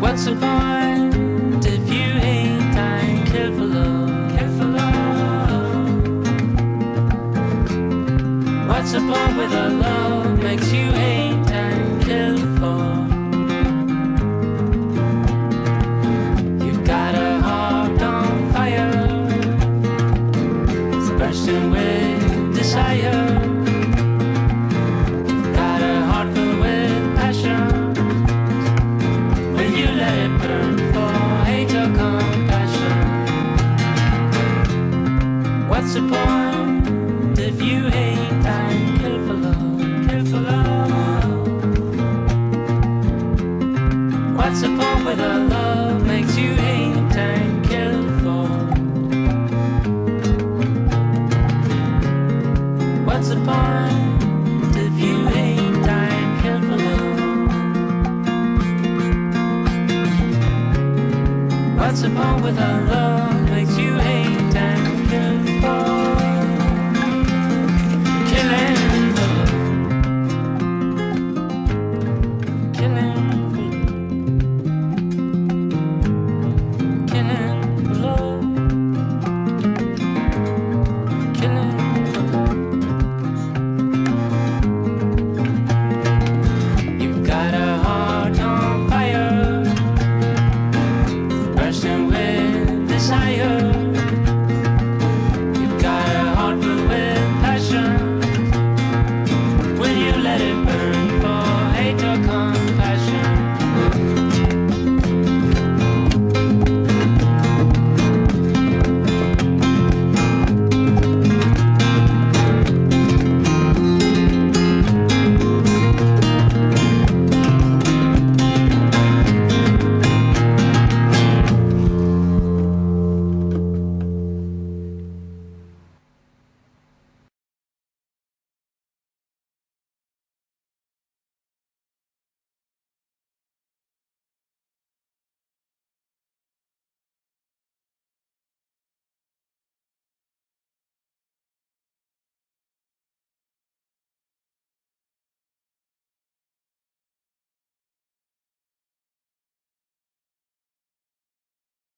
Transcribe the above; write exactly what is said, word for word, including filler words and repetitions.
What's the point if you ain't time? Careful, oh, careful, oh. What's the point with a love makes you ain't time? Careful. You've got a heart on fire, it's bursting with desire. What's the point if you ain't time? Careful, oh, careful, oh. What's the point with a love makes you ain't time? Careful. What's the point if you ain't time? Careful, oh. What's the point with a love makes you ain't time? Careful.